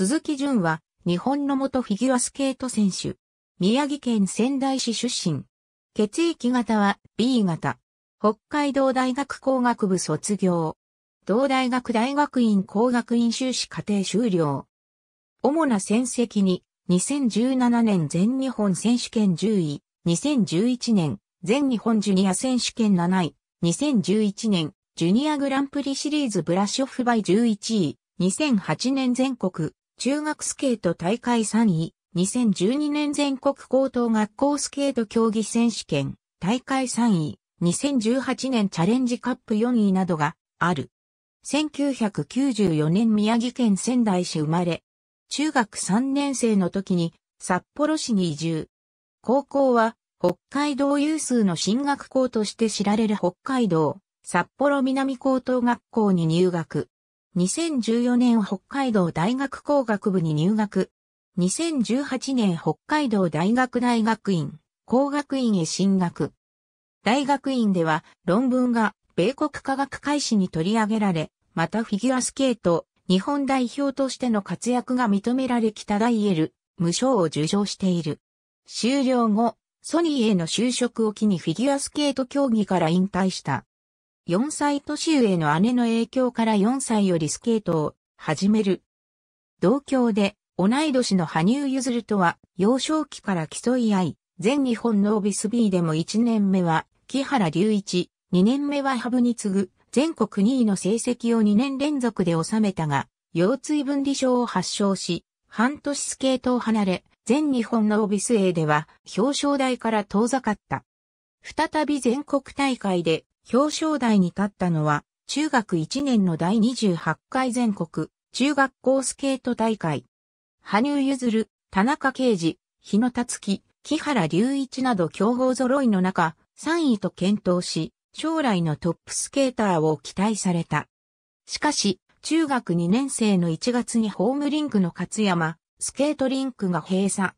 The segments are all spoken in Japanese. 鈴木純は、日本の元フィギュアスケート選手。宮城県仙台市出身。血液型は B 型。北海道大学工学部卒業。同大学大学院工学院修士課程修了。主な戦績に、2017年全日本選手権10位、2011年全日本ジュニア選手権7位、2011年ジュニアグランプリシリーズブラッシュオフバイ11位、2008年全国中学スケート大会3位、2012年全国高等学校スケート競技選手権大会3位、2018年チャレンジカップ4位などがある。1994年宮城県仙台市生まれ。中学3年生の時に札幌市に移住。高校は北海道有数の進学校として知られる北海道札幌南高等学校に入学。2014年北海道大学工学部に入学。2018年北海道大学大学院工学院へ進学。大学院では論文が米国科学界誌に取り上げられ、またフィギュアスケート、日本代表としての活躍が認められ北大エル、無償を受賞している。修了後、ソニーへの就職を機にフィギュアスケート競技から引退した。4歳年上の姉の影響から4歳よりスケートを始める。同郷で同い年の羽生結弦とは幼少期から競い合い、全日本ノービス B でも1年目は木原龍一。2年目は羽生に次ぐ全国2位の成績を2年連続で収めたが、腰椎分離症を発症し、半年スケートを離れ、全日本ノービス A では表彰台から遠ざかった。再び全国大会で表彰台に立ったのは、中学1年の第28回全国中学校スケート大会。羽生結弦、田中刑事、日野達樹、木原龍一など強豪揃いの中、3位と健闘し、将来のトップスケーターを期待された。しかし、中学2年生の1月にホームリンクの勝山、スケートリンクが閉鎖。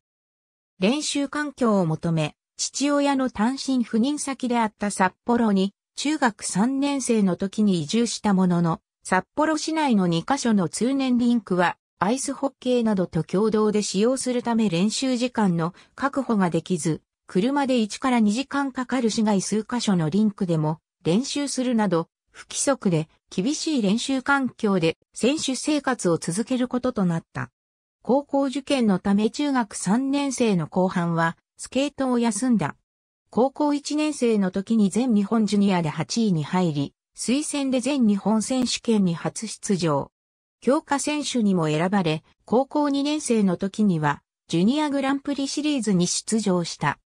練習環境を求め、父親の単身赴任先であった札幌に、中学3年生の時に移住したものの、札幌市内の2カ所の通年リンクは、アイスホッケーなどと共同で使用するため練習時間の確保ができず、車で1から2時間かかる市外数カ所のリンクでも練習するなど不規則で厳しい練習環境で選手生活を続けることとなった。高校受験のため中学3年生の後半はスケートを休んだ。高校1年生の時に全日本ジュニアで8位に入り、推薦で全日本選手権に初出場。強化選手にも選ばれ、高校2年生の時にはジュニアグランプリシリーズに出場した。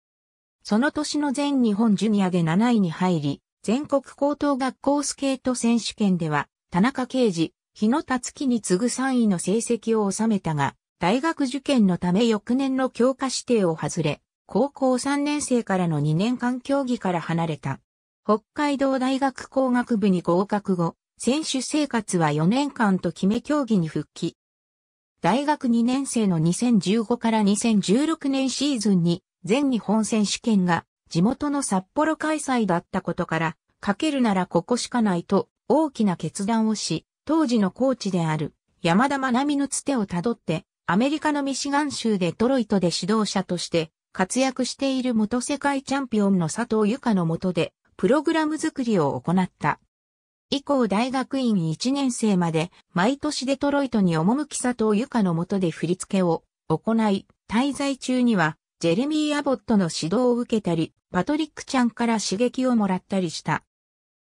その年の全日本ジュニアで7位に入り、全国高等学校スケート選手権では、田中刑事、日野達樹に次ぐ3位の成績を収めたが、大学受験のため翌年の強化指定を外れ、高校3年生からの2年間競技から離れた。北海道大学工学部に合格後、選手生活は4年間と決め競技に復帰。大学2年生の2015から2016年シーズンに、全日本選手権が地元の札幌開催だったことから、かけるならここしかないと大きな決断をし、当時のコーチである山田真波のつてをたどって、アメリカのミシガン州デトロイトで指導者として活躍している元世界チャンピオンの佐藤友花の下で、プログラム作りを行った。以降大学院1年生まで毎年デトロイトに赴き佐藤友花の下で振り付けを行い、滞在中には、ジェレミー・アボットの指導を受けたり、パトリック・チャンから刺激をもらったりした。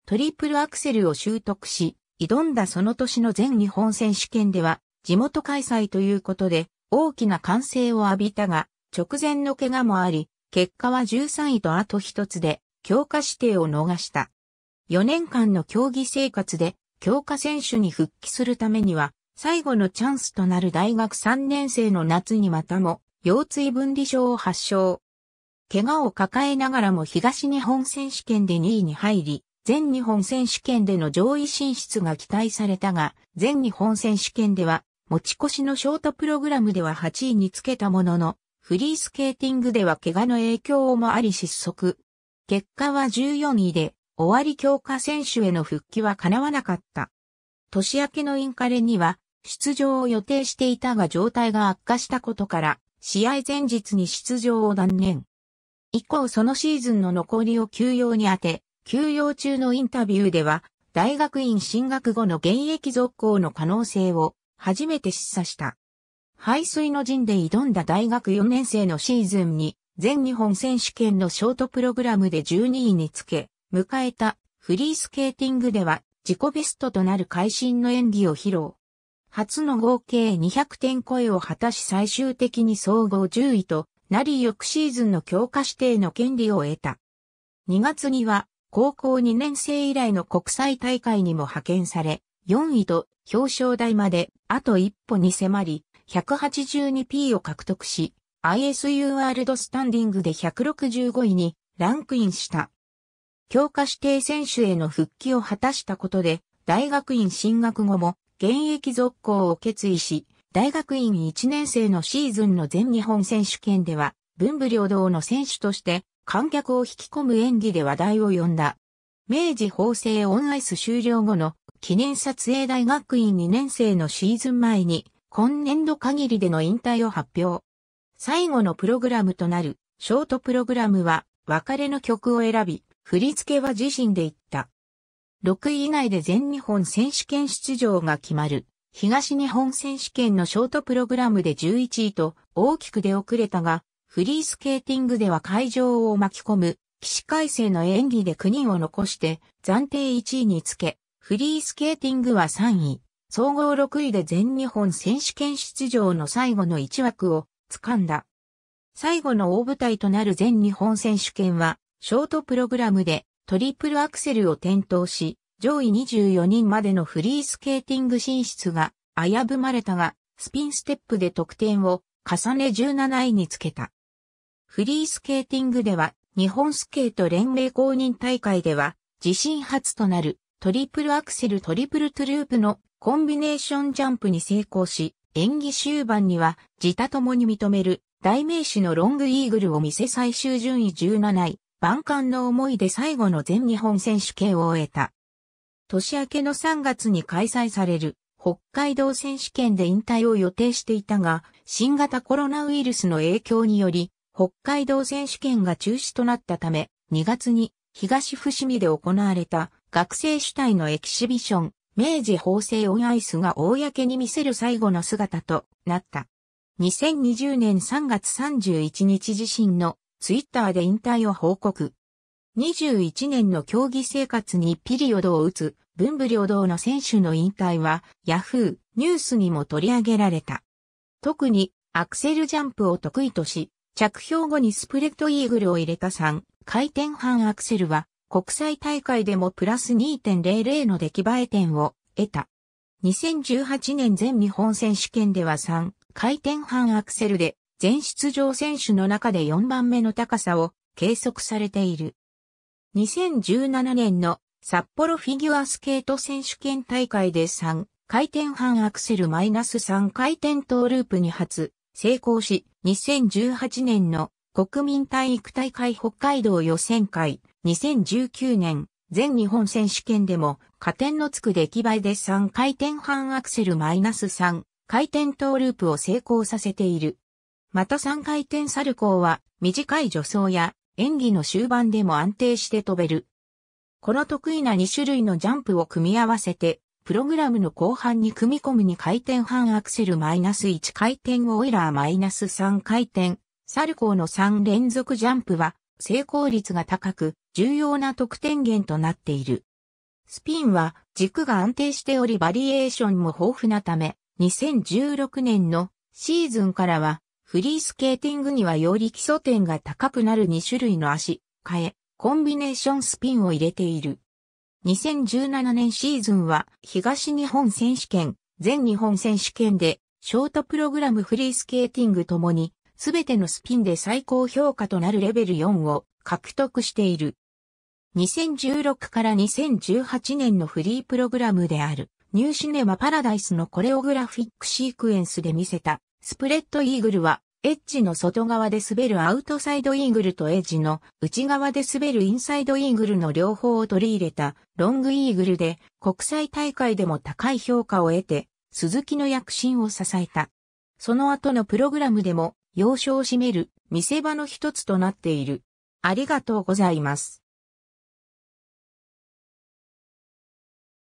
トリプルアクセルを習得し、挑んだその年の全日本選手権では、地元開催ということで、大きな歓声を浴びたが、直前の怪我もあり、結果は13位とあと一つで、強化指定を逃した。4年間の競技生活で、強化選手に復帰するためには、最後のチャンスとなる大学3年生の夏にまたも、腰椎分離症を発症。怪我を抱えながらも東日本選手権で2位に入り、全日本選手権での上位進出が期待されたが、全日本選手権では持ち越しのショートプログラムでは8位につけたものの、フリースケーティングでは怪我の影響もあり失速。結果は14位で、終わり強化選手への復帰は叶わなかった。年明けのインカレには、出場を予定していたが状態が悪化したことから、試合前日に出場を断念。以降そのシーズンの残りを休養に当て、休養中のインタビューでは、大学院進学後の現役続行の可能性を初めて示唆した。背水の陣で挑んだ大学4年生のシーズンに、全日本選手権のショートプログラムで12位につけ、迎えたフリースケーティングでは自己ベストとなる会心の演技を披露。初の合計200点超えを果たし最終的に総合10位となり翌シーズンの強化指定の権利を得た。2月には高校2年生以来の国際大会にも派遣され、4位と表彰台まであと一歩に迫り、182P を獲得し、ISU ワールドスタンディングで165位にランクインした。強化指定選手への復帰を果たしたことで、大学院進学後も現役続行を決意し、大学院1年生のシーズンの全日本選手権では、文武両道の選手として観客を引き込む演技で話題を呼んだ。明治法政オンアイス終了後の記念撮影大学院2年生のシーズン前に、今年度限りでの引退を発表。最後のプログラムとなるショートプログラムは別れの曲を選び、振り付けは自身で言った。6位以内で全日本選手権出場が決まる。東日本選手権のショートプログラムで11位と大きく出遅れたが、フリースケーティングでは会場を巻き込む起死回生の演技で9人を残して暫定1位につけ、フリースケーティングは3位、総合6位で全日本選手権出場の最後の1枠を掴んだ。最後の大舞台となる全日本選手権は、ショートプログラムでトリプルアクセルを転倒し、上位24人までのフリースケーティング進出が危ぶまれたが、スピンステップで得点を重ね17位につけた。フリースケーティングでは、日本スケート連盟公認大会では、自身初となるトリプルアクセルトリプルトゥループのコンビネーションジャンプに成功し、演技終盤には自他ともに認める代名詞のロングイーグルを見せ最終順位17位、万感の思いで最後の全日本選手権を終えた。年明けの3月に開催される北海道選手権で引退を予定していたが、新型コロナウイルスの影響により北海道選手権が中止となったため、2月に東伏見で行われた学生主体のエキシビション、明治法政オンアイスが公に見せる最後の姿となった。2020年3月31日自身のツイッターで引退を報告。21年の競技生活にピリオドを打つ文武両道の選手の引退はヤフーニュースにも取り上げられた。特にアクセルジャンプを得意とし、着氷後にスプレッドイーグルを入れた3回転半アクセルは、国際大会でもプラス 2.00 の出来栄え点を得た。2018年全日本選手権では3回転半アクセルで全出場選手の中で4番目の高さを計測されている。2017年の札幌フィギュアスケート選手権大会で3回転半アクセル-3回転トーループに初成功し、2018年の国民体育大会北海道予選会、2019年、全日本選手権でも、加点のつく出来栄えで3回転半アクセル-3回転トーループを成功させている。また3回転サルコーは、短い助走や演技の終盤でも安定して飛べる。この得意な2種類のジャンプを組み合わせて、プログラムの後半に組み込む2回転半アクセル-1回転オイラー-3回転、サルコーの3連続ジャンプは、成功率が高く、重要な得点源となっている。スピンは軸が安定しておりバリエーションも豊富なため、2016年のシーズンからはフリースケーティングにはより基礎点が高くなる2種類の足、替え、コンビネーションスピンを入れている。2017年シーズンは東日本選手権、全日本選手権でショートプログラムフリースケーティングともに、すべてのスピンで最高評価となるレベル4を獲得している。2016から2018年のフリープログラムであるニューシネマパラダイスのコレオグラフィックシークエンスで見せたスプレッドイーグルはエッジの外側で滑るアウトサイドイーグルとエッジの内側で滑るインサイドイーグルの両方を取り入れたロングイーグルで国際大会でも高い評価を得て鈴木の躍進を支えた。その後のプログラムでも要所を占める見せ場の一つとなっている。ありがとうございます。